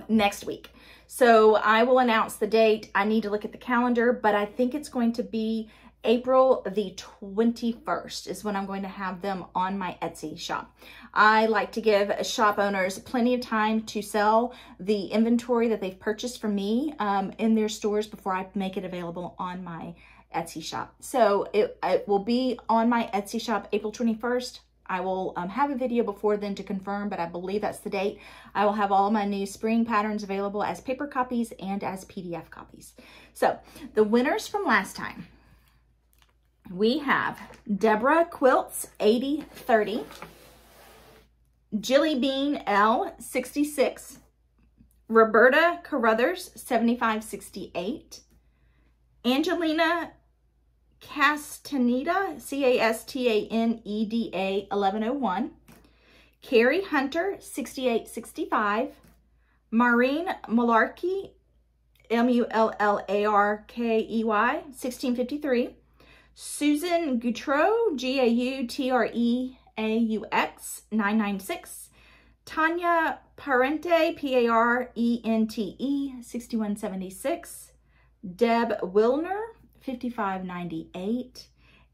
next week. So I will announce the date. I need to look at the calendar, but I think it's going to be April the 21st is when I'm going to have them on my Etsy shop. I like to give shop owners plenty of time to sell the inventory that they've purchased from me in their stores before I make it available on my Etsy shop. So it will be on my Etsy shop April 21st. I will have a video before then to confirm, but I believe that's the date. I will have all my new spring patterns available as paper copies and as PDF copies. So the winners from last time, we have Deborah Quilts 8030, Jilly Bean L 66, Roberta Carruthers 7568, Angelina Castaneda, Castaneda 1101, Carrie Hunter 6865, Maureen Malarkey Mullarkey, 1653. Susan Gautreaux, Gautreaux, 996. Tanya Parente, Parente, 6176. Deb Wilner, 5598.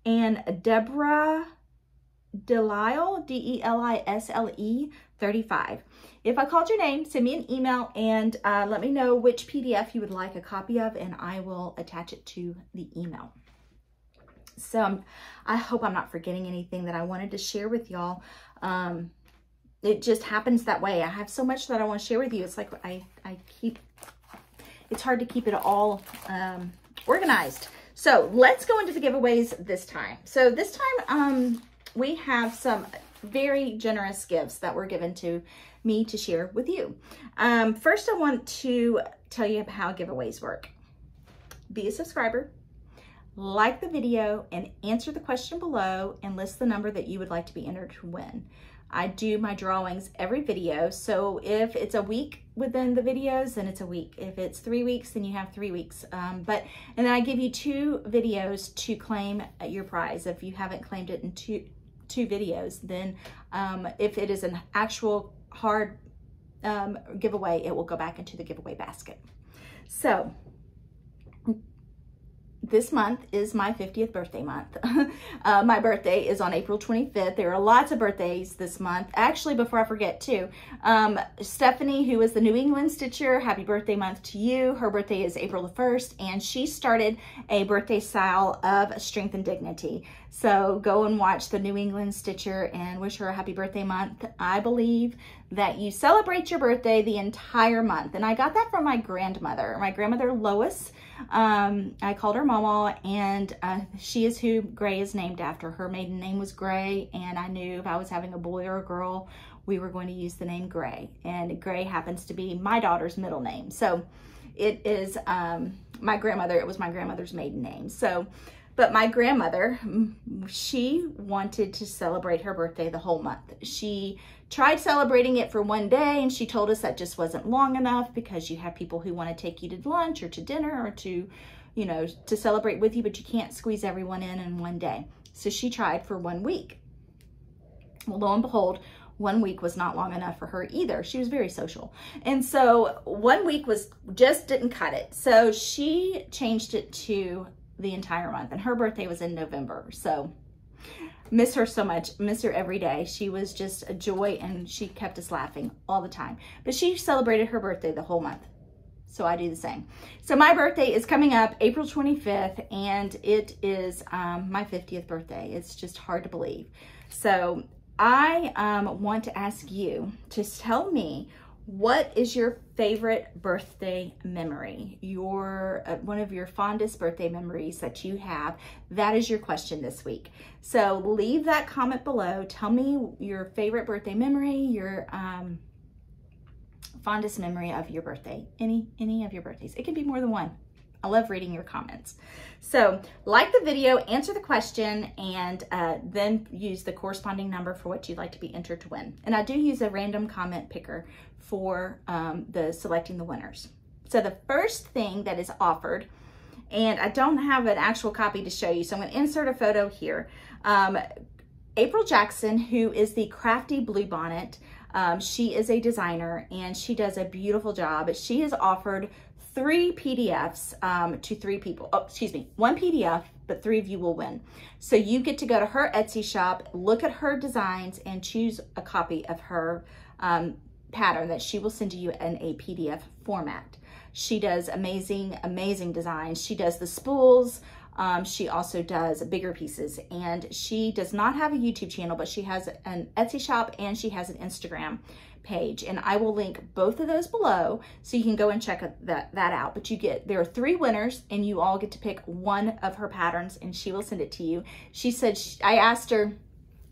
And Deborah Delisle, Delisle, 35. If I called your name, send me an email and let me know which PDF you would like a copy of, and I will attach it to the email. So I hope I'm not forgetting anything that I wanted to share with y'all. It just happens that way. I have so much that I want to share with you. It's like it's hard to keep it all organized. So let's go into the giveaways this time. So this time we have some very generous gifts that were given to me to share with you. First, I want to tell you how giveaways work. Be a subscriber, like the video, and answer the question below and list the number that you would like to be entered to win. I do my drawings every video, so if it's a week within the videos, then it's a week. If it's 3 weeks, then you have 3 weeks. And then I give you 2 videos to claim your prize. If you haven't claimed it in two videos, then if it is an actual hard giveaway, it will go back into the giveaway basket. So this month is my 50th birthday month. My birthday is on April 25th. There are lots of birthdays this month. Actually, before I forget too, Stephanie, who is the New England Stitcher, happy birthday month to you. Her birthday is April the 1st, and she started a birthday style of strength and dignity. So go and watch the New England Stitcher and wish her a happy birthday month. I believe that you celebrate your birthday the entire month. And I got that from my grandmother Lois. I called her Mama, and she is who Gray is named after. Her maiden name was Gray, and I knew if I was having a boy or a girl, we were going to use the name Gray. And Gray happens to be my daughter's middle name. So it is it was my grandmother's maiden name. So, but my grandmother, she wanted to celebrate her birthday the whole month. She tried celebrating it for one day, and she told us that just wasn't long enough because you have people who want to take you to lunch or to dinner or to, you know, to celebrate with you, but you can't squeeze everyone in one day. So she tried for 1 week. Well, lo and behold, 1 week was not long enough for her either. She was very social. And so 1 week just didn't cut it. So she changed it to the entire month, and her birthday was in November. So miss her so much, miss her every day. She was just a joy, and she kept us laughing all the time, but she celebrated her birthday the whole month. So I do the same. So my birthday is coming up April 25th, and it is my 50th birthday. It's just hard to believe. So I want to ask you to tell me, what is your favorite birthday memory? One of your fondest birthday memories that you have? That is your question this week. So leave that comment below. Tell me your favorite birthday memory, your fondest memory of your birthday, any of your birthdays. It can be more than one. I love reading your comments. So like the video, answer the question, and then use the corresponding number for what you'd like to be entered to win. And I do use a random comment picker for selecting the winners. So the first thing that is offered, and I don't have an actual copy to show you, so I'm going to insert a photo here. April Jackson, who is the Crafty Bluebonnet, she is a designer, and she does a beautiful job. She has offered 3 PDFs to 3 people. Oh, excuse me, 1 PDF, but 3 of you will win. So you get to go to her Etsy shop, look at her designs, and choose a copy of her pattern that she will send to you in a PDF format. She does amazing, amazing designs. She does the spools. She also does bigger pieces, and she does not have a YouTube channel, but she has an Etsy shop and she has an Instagram page, and I will link both of those below so you can go and check that out. But there are 3 winners, and you all get to pick 1 of her patterns, and she will send it to you. She said, I asked her,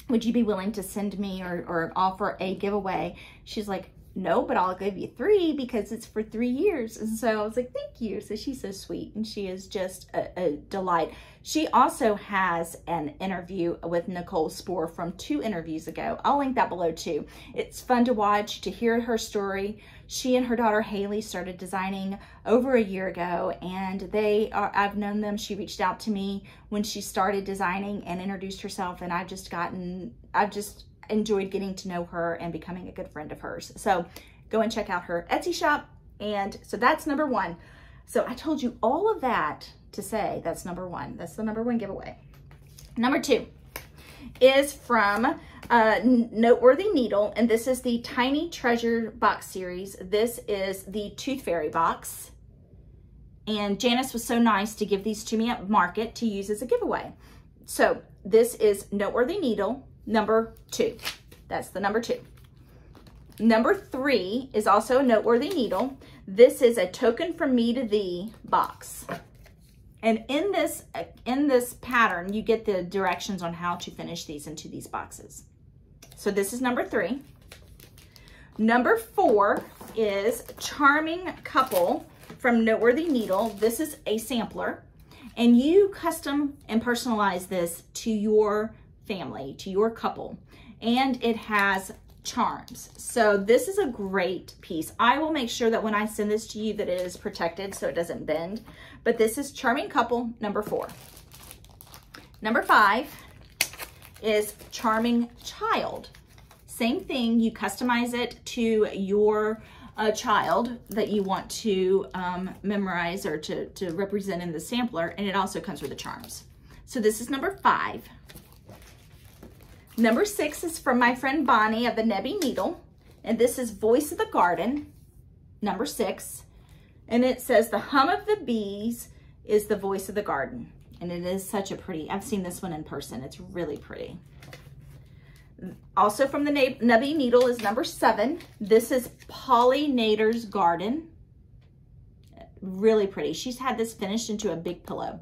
would you be willing to send me or offer a giveaway? She's like, no, but I'll give you 3 because it's for 3 years. And so I was like, thank you. So she's so sweet, and she is just a delight. She also has an interview with Nicole Spohr from 2 interviews ago. I'll link that below too. It's fun to watch, to hear her story. She and her daughter Haley started designing over a year ago, and they are, I've known them. She reached out to me when she started designing and introduced herself, and I've just enjoyed getting to know her and becoming a good friend of hers. So go and check out her Etsy shop. And so that's number one. So I told you all of that to say that's number one. That's the number one giveaway. Number 2 is from Noteworthy Needle, and this is the Tiny Treasure box series. This is the Tooth Fairy box, and Janice was so nice to give these to me at market to use as a giveaway. So this is Noteworthy Needle number 2. That's the number 2. Number 3 is also a Noteworthy Needle. This is a Token From Me to Thee box. And in this pattern, you get the directions on how to finish these into these boxes. So this is number 3. Number 4 is Charming Couple from Noteworthy Needle. This is a sampler, and you custom and personalize this to your family, to your couple, and it has charms. So this is a great piece. I will make sure that when I send this to you that it is protected so it doesn't bend, but this is Charming Couple number 4. Number 5 is Charming Child. Same thing, you customize it to your child that you want to memorize or to represent in the sampler, and it also comes with the charms. So this is number 5. Number 6 is from my friend Bonnie of the Nebby Needle, and this is Voice of the Garden, number 6. And it says, the hum of the bees is the voice of the garden. And it is such a pretty, I've seen this one in person. It's really pretty. Also from the Nebby Needle is number 7. This is Pollinator's Garden. Really pretty. She's had this finished into a big pillow.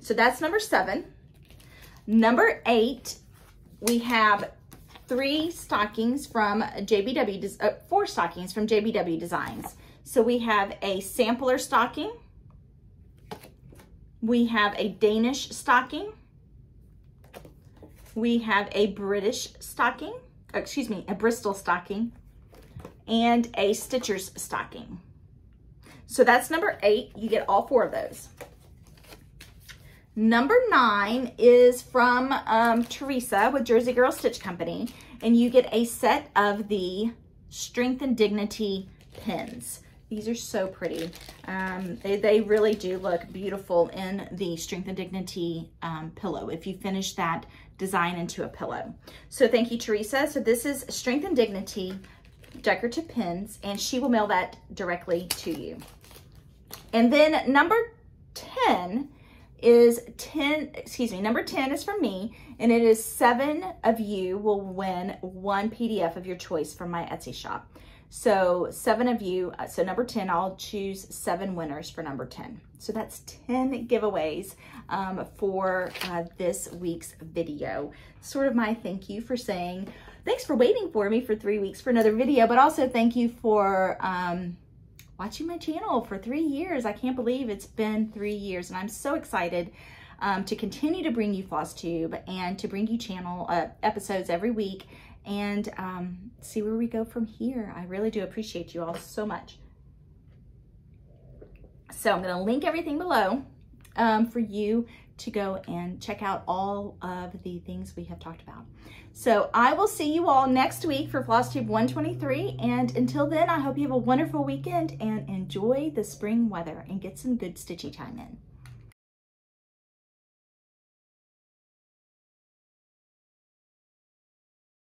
So that's number 7. Number 8, we have 4 stockings from JBW Designs. So we have a sampler stocking. We have a Danish stocking. We have a British stocking, excuse me, a Bristol stocking, and a Stitcher's stocking. So that's number 8. You get all 4 of those. Number 9 is from Teresa with Jersey Girl Stitch Company, and you get a set of the Strength and Dignity pins. These are so pretty. They really do look beautiful in the Strength and Dignity pillow, if you finish that design into a pillow. So thank you, Teresa. So this is Strength and Dignity decorative pins, and she will mail that directly to you. And then number 10 is number 10 is from me, and it is 7 of you will win 1 PDF of your choice from my Etsy shop. So 7 of you, so number 10, I'll choose 7 winners for number 10. So that's 10 giveaways for this week's video. Sort of my thank you for saying, thanks for waiting for me for 3 weeks for another video, but also thank you for watching my channel for 3 years. I can't believe it's been 3 years, and I'm so excited to continue to bring you FlossTube and to bring you channel episodes every week, and see where we go from here. I really do appreciate you all so much. So I'm gonna link everything below for you to go and check out all of the things we have talked about. So I will see you all next week for FlossTube 123, and until then, I hope you have a wonderful weekend and enjoy the spring weather and get some good stitchy time in.